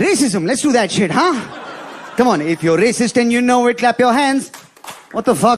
Racism, let's do that shit, huh? Come on, if you're racist and you know it, clap your hands. What the fuck?